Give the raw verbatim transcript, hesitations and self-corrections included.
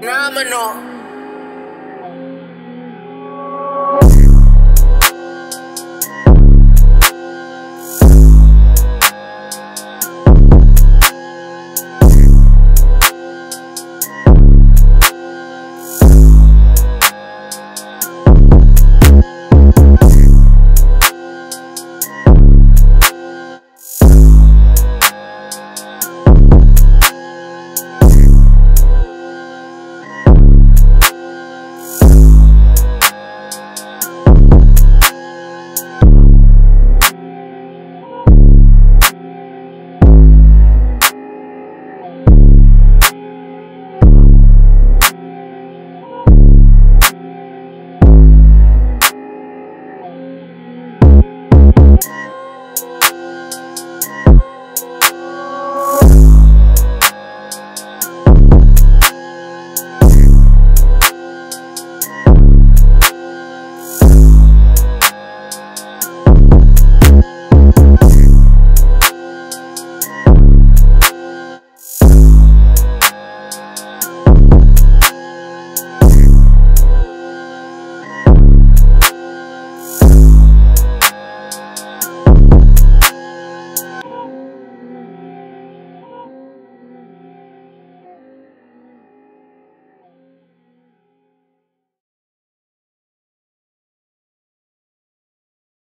Nah, mano.